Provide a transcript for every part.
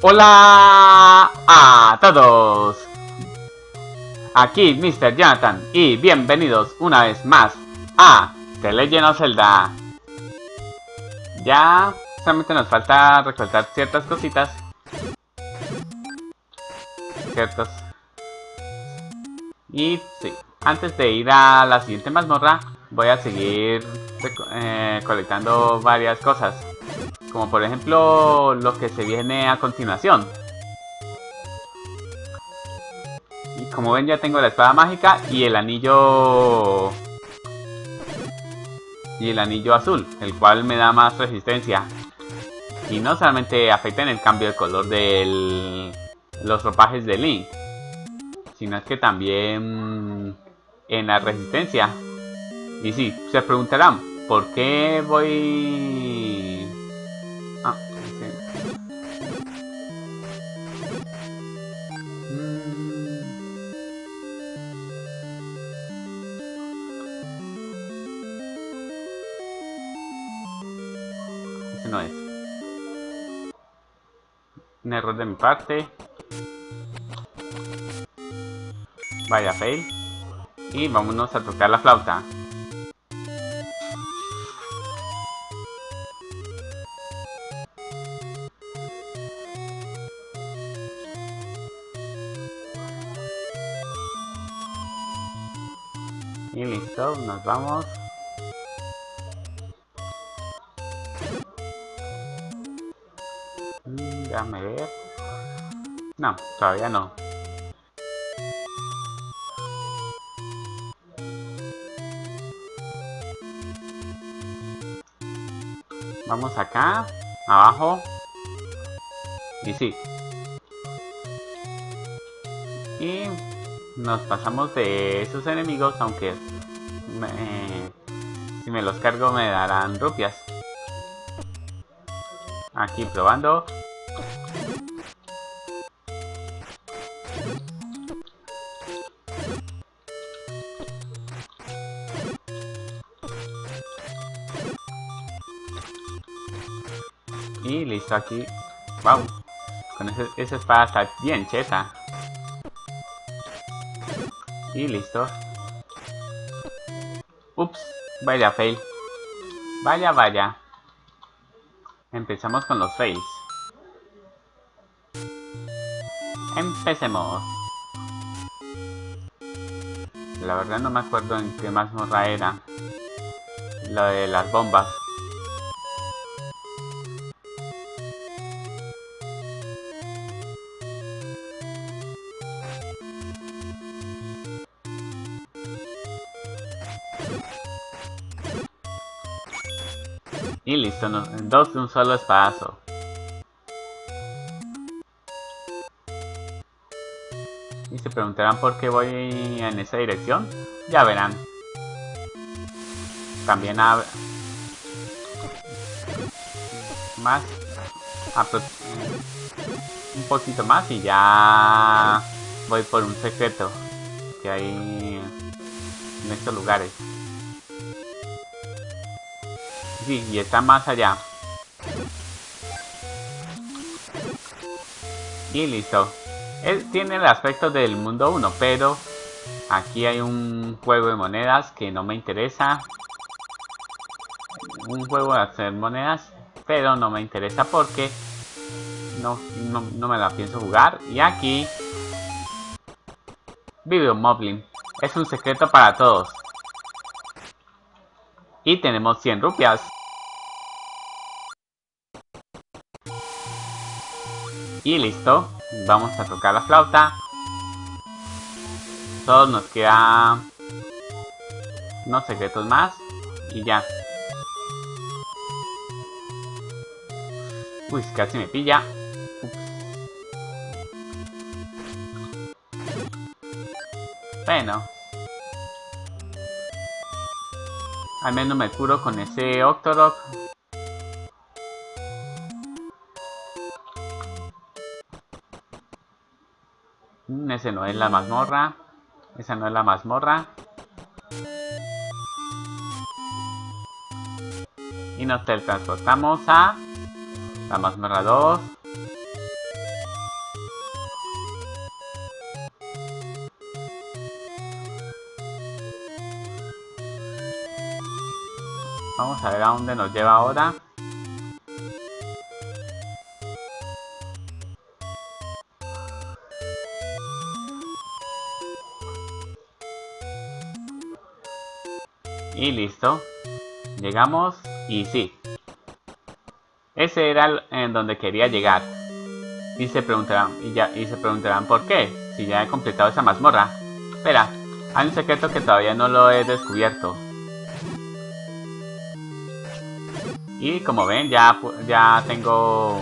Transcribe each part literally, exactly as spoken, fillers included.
Hola a todos. Aquí mister Jonathan y bienvenidos una vez más a The Legend of Zelda. Ya solamente nos falta recolectar ciertas cositas. Ciertos. Y sí, antes de ir a la siguiente mazmorra voy a seguir eh, colectando varias cosas. Como por ejemplo, lo que se viene a continuación. Y como ven, ya tengo la espada mágica y el anillo... Y el anillo azul, el cual me da más resistencia. Y no solamente afecta en el cambio de color de los ropajes de Link, sino que también en la resistencia. Y sí, se preguntarán, ¿por qué voy...? Ah, sí. mm. Ese no es. Un error de mi parte. Vaya fail. Y vámonos a tocar la flauta. Y listo, nos vamos. Déjame ver. No, todavía no. Vamos acá, abajo. Y sí. Y... nos pasamos de esos enemigos, aunque me, eh, si me los cargo me darán rupias. Aquí probando. Y listo aquí. Wow. Con ese, esa espada está bien cheta. Y listo. Ups, vaya fail. Vaya, vaya. Empezamos con los fails. Empecemos. La verdad no me acuerdo en qué mazmorra era. Lo de las bombas. Y listo, dos de un solo espadazo. Y se preguntarán por qué voy en esa dirección. Ya verán. También a... más... Apro... un poquito más y ya... voy por un secreto que hay en estos lugares. Sí, y está más allá. Y listo. Él tiene el aspecto del mundo uno, pero aquí hay un juego de monedas que no me interesa. Un juego de hacer monedas, pero no me interesa porque no, no, no me la pienso jugar. Y aquí vive un Moblin. Es un secreto para todos. Y tenemos cien rupias. Y listo, vamos a tocar la flauta. Todos nos queda unos secretos más y ya. Uy, casi me pilla. Ups. Bueno. Al menos me curo con ese Octorok. Ese no es la mazmorra. Esa no es la mazmorra. Y nos teletransportamos a la mazmorra dos. Vamos a ver a dónde nos lleva ahora. Y listo. Llegamos y sí. Ese era el, en donde quería llegar. Y se preguntarán, y ya, y se preguntarán por qué, si ya he completado esa mazmorra. Espera, hay un secreto que todavía no lo he descubierto. Y como ven, ya, ya tengo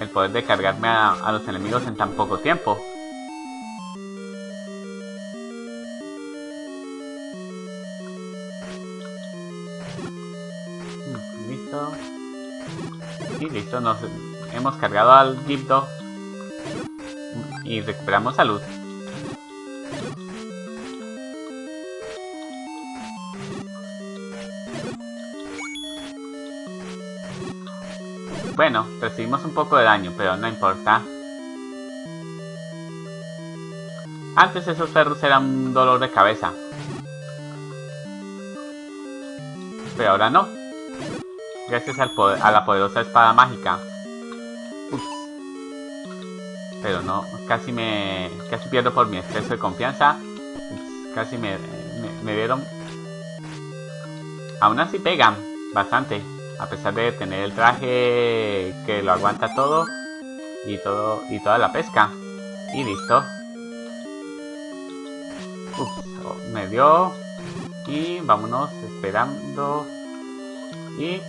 el poder de cargarme a, a los enemigos en tan poco tiempo. Listo. Y listo, nos hemos cargado al Gipdo y recuperamos salud. Bueno, recibimos un poco de daño, pero no importa. Antes esos perros eran un dolor de cabeza, pero ahora no. Gracias al poder, a la poderosa espada mágica. Pero no, casi me... Casi pierdo por mi exceso de confianza. Ups, casi me, me... Me vieron... Aún así pegan bastante. A pesar de tener el traje que lo aguanta todo. Y todo... Y toda la pesca. Y listo. Ups, me dio. Y vámonos esperando. Y...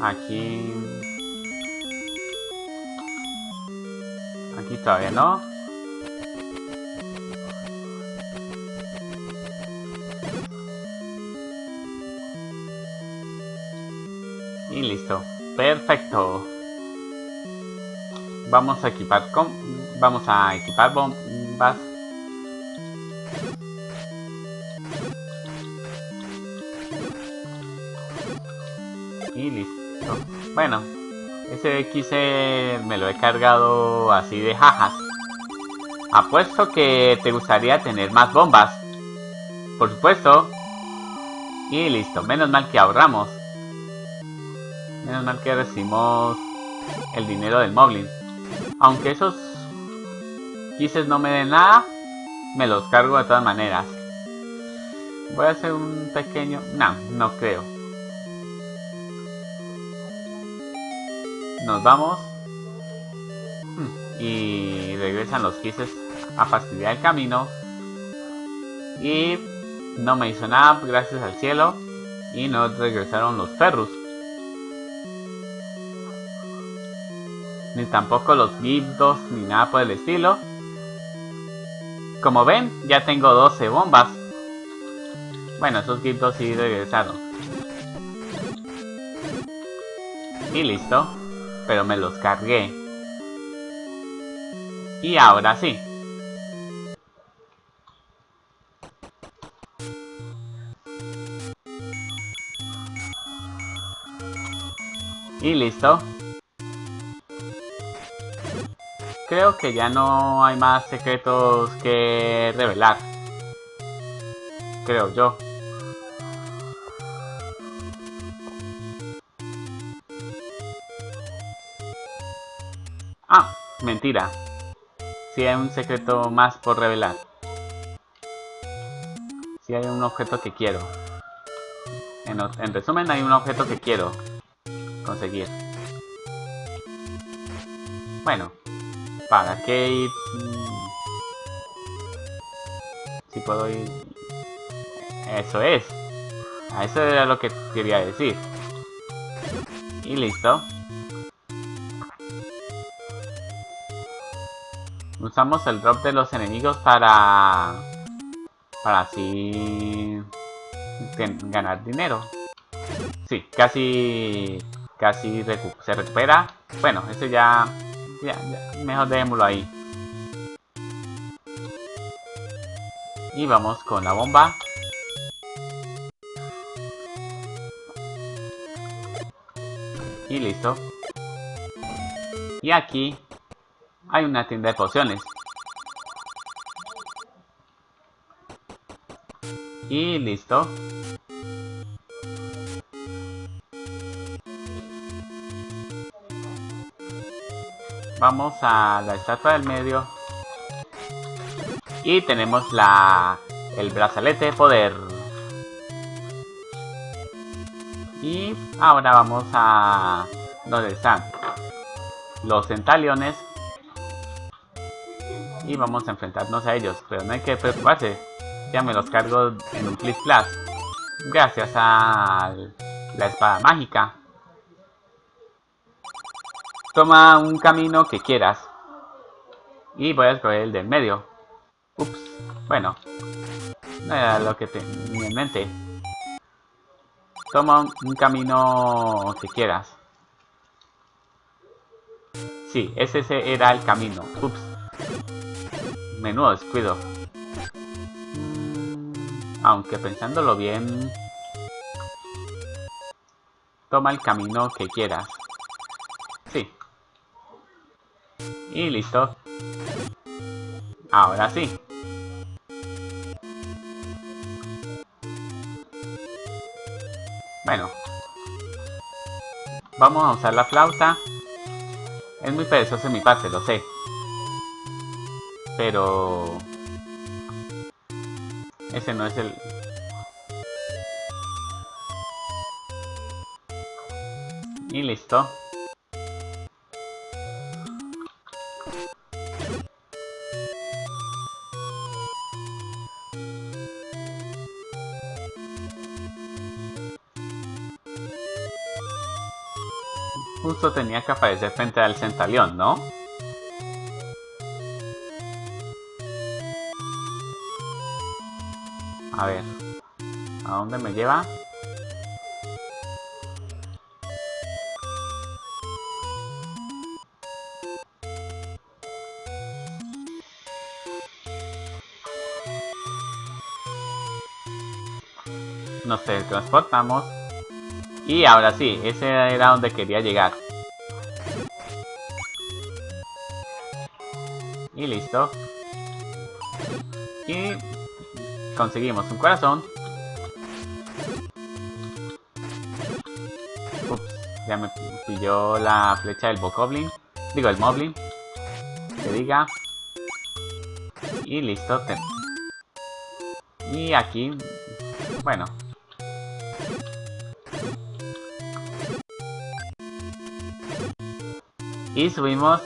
Aquí... Aquí todavía no. Y listo. Perfecto. Vamos a equipar con... Vamos a equipar bombas. Y listo. Bueno, ese X me lo he cargado así de jajas. Apuesto que te gustaría tener más bombas. Por supuesto. Y listo. Menos mal que ahorramos. Menos mal que recibimos el dinero del Moblin. Aunque esos X no me den nada, me los cargo de todas maneras. Voy a hacer un pequeño... No, no creo. Nos vamos y regresan los quises a fastidiar el camino. Y no me hizo nada, gracias al cielo. Y nos regresaron los perros. Ni tampoco los Gipdos ni nada por el estilo. Como ven, ya tengo doce bombas. Bueno, esos Gipdos sí regresaron. Y listo. Pero me los cargué. Y ahora sí. Y listo. Creo que ya no hay más secretos que revelar. Creo yo. Ah, mentira. Sí hay un secreto más por revelar. Sí hay un objeto que quiero. En, en resumen, hay un objeto que quiero conseguir. Bueno, ¿para qué ir? Si puedo ir... Eso es. Eso era lo que quería decir. Y listo. Usamos el drop de los enemigos para... Para así... Ganar dinero. Sí, casi... Casi recu se recupera. Bueno, eso ya, ya... ya... Mejor dejémoslo ahí. Y vamos con la bomba. Y listo. Y aquí... hay una tienda de pociones. Y listo. Vamos a la estatua del medio. Y tenemos la... el brazalete de poder. Y ahora vamos a... ¿dónde están? Los centaliones. Y vamos a enfrentarnos a ellos. Pero no hay que preocuparse. Ya me los cargo en un clic flash. Gracias a la espada mágica. Toma un camino que quieras. Y voy a escoger el del medio. Ups. Bueno. No era lo que tenía en mente. Toma un camino que quieras. Sí, ese era el camino. Ups. Menudo descuido. Aunque pensándolo bien... toma el camino que quieras. Sí. Y listo. Ahora sí. Bueno. Vamos a usar la flauta. Es muy perezoso en mi parte, lo sé. Pero... ese no es el... y listo. Justo tenía que aparecer frente al centaleón, ¿no? A ver, ¿a dónde me lleva? Nos transportamos. Y ahora sí, ese era donde quería llegar. Y listo. Y... conseguimos un corazón. Ups, ya me pilló la flecha del Bokoblin. Digo, el Moblin. Que diga. Y listo. Y aquí... bueno. Y subimos.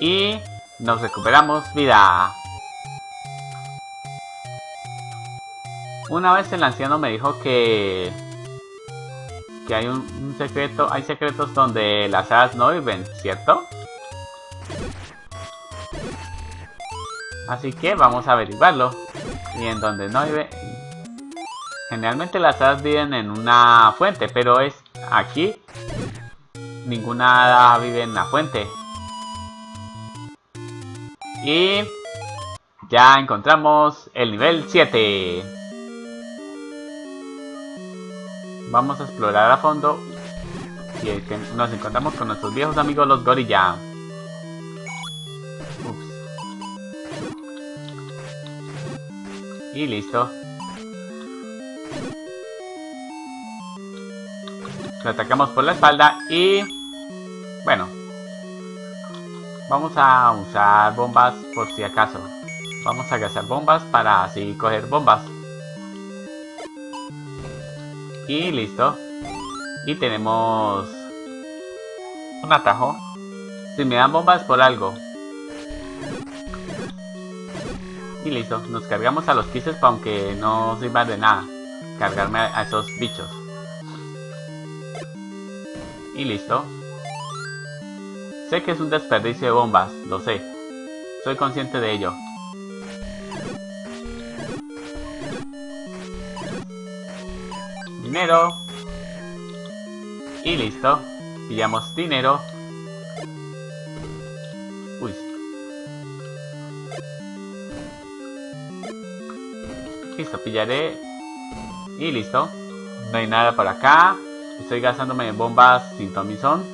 Y nos recuperamos vida. Una vez el anciano me dijo que... que hay un, un secreto... hay secretos donde las hadas no viven, ¿cierto? Así que vamos a averiguarlo. Y en donde no vive... generalmente las hadas viven en una fuente, pero es... aquí... ninguna hada vive en la fuente. Y... ya encontramos el nivel siete. Vamos a explorar a fondo y es que nos encontramos con nuestros viejos amigos los Gorillán. Ups. Y listo. Lo atacamos por la espalda y... bueno. Vamos a usar bombas por si acaso. Vamos a gastar bombas para así coger bombas. Y listo. Y tenemos un atajo. Si me dan bombas por algo. Y listo. Nos cargamos a los quises para aunque no sirva de nada. Cargarme a esos bichos. Y listo. Sé que es un desperdicio de bombas. Lo sé. Soy consciente de ello. Dinero. Y listo. Pillamos dinero. Uy. Listo, pillaré. Y listo. No hay nada por acá. Estoy gastándome en bombas sin tomizón.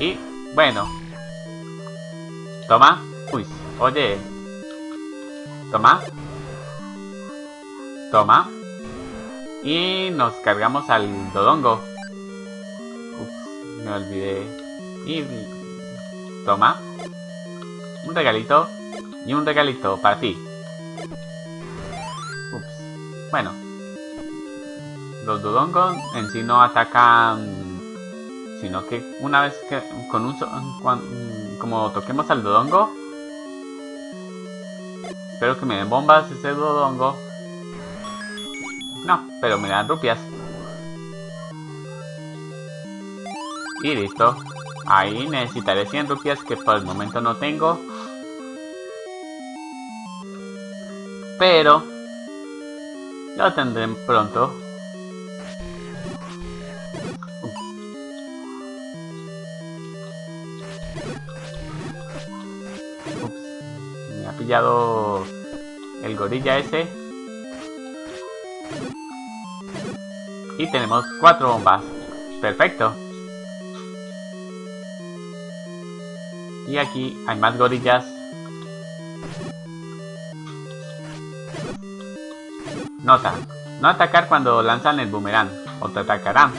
Y bueno. Toma. Uy. Oye. Toma. Toma. Y nos cargamos al Dodongo. Ups, me olvidé. Y... toma. Un regalito. Y un regalito para ti. Ups. Bueno. Los Dodongos en sí no atacan... sino que una vez que... con un so con, como toquemos al Dodongo... espero que me den bombas ese Dodongo. No, pero me dan rupias. Y listo. Ahí necesitaré cien rupias que por el momento no tengo. Pero... lo tendré pronto. Ups. Ups. Me ha pillado el gorila ese. Y tenemos cuatro bombas. Perfecto. Y aquí hay más gorillas. Nota. No atacar cuando lanzan el boomerang. O te atacarán.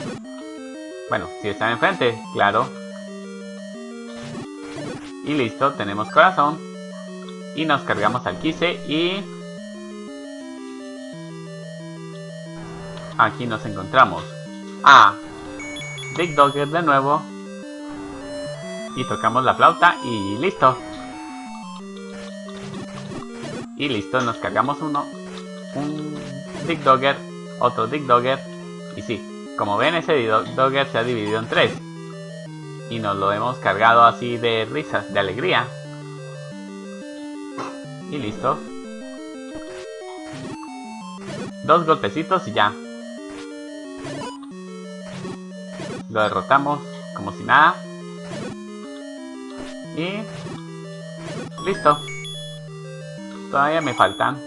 Bueno, si están enfrente, claro. Y listo, tenemos corazón. Y nos cargamos al quise y... aquí nos encontramos a Dick Dogger de nuevo. Y tocamos la flauta y listo. Y listo, nos cargamos uno. Un Dick Dogger, otro Dick Dogger. Y sí, como ven, ese Dick Dogger se ha dividido en tres. Y nos lo hemos cargado así de risas, de alegría. Y listo. Dos golpecitos y ya. Lo derrotamos como si nada. Y... listo. Todavía me faltan.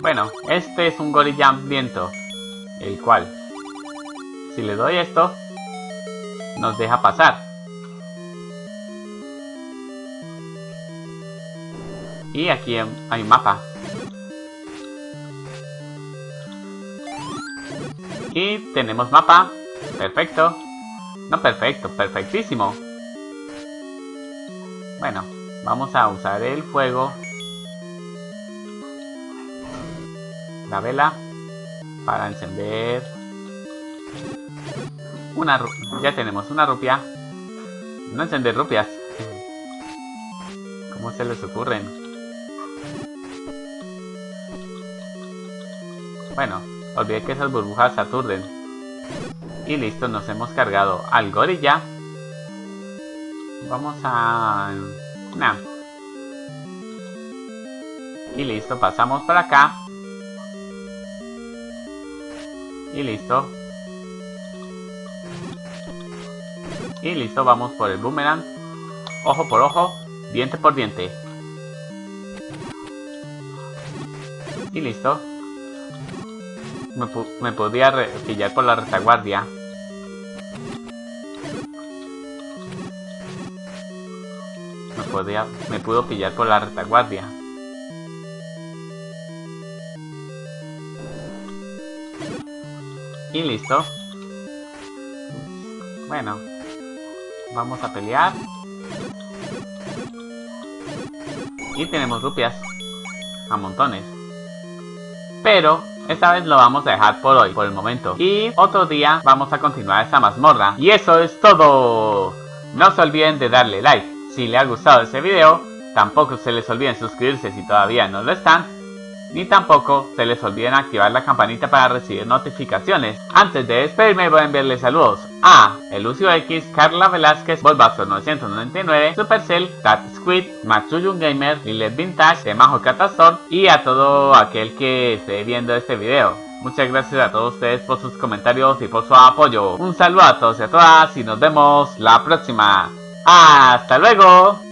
Bueno, este es un gorila hambriento. El cual, si le doy esto, nos deja pasar. Y aquí hay un mapa. Y tenemos mapa. Perfecto. No perfecto, perfectísimo. Bueno, vamos a usar el fuego. La vela. Para encender. Una rupia. Ya tenemos una rupia. No encender rupias. ¿Cómo se les ocurren? Bueno. Olvidé que esas burbujas aturden. Y listo, nos hemos cargado al gorila. Vamos a... nah. Y listo, pasamos para acá. Y listo. Y listo, vamos por el boomerang. Ojo por ojo, diente por diente. Y listo. Me, me podía pillar por la retaguardia. Me podía, me pudo pillar por la retaguardia. Y listo. Bueno, vamos a pelear. Y tenemos rupias a montones. Pero esta vez lo vamos a dejar por hoy, por el momento. Y otro día vamos a continuar esta mazmorra. Y eso es todo. No se olviden de darle like si les ha gustado este video. Tampoco se les olviden suscribirse si todavía no lo están. Ni tampoco se les olviden activar la campanita para recibir notificaciones. Antes de despedirme voy a enviarles saludos a ElucioX, Carla Velázquez, Volvazor novecientos noventa y nueve, Supercell, Tad Squid, Machujiu Gamer, Riles Vintage, Temajo Catastor y a todo aquel que esté viendo este video. Muchas gracias a todos ustedes por sus comentarios y por su apoyo. Un saludo a todos y a todas y nos vemos la próxima. ¡Hasta luego!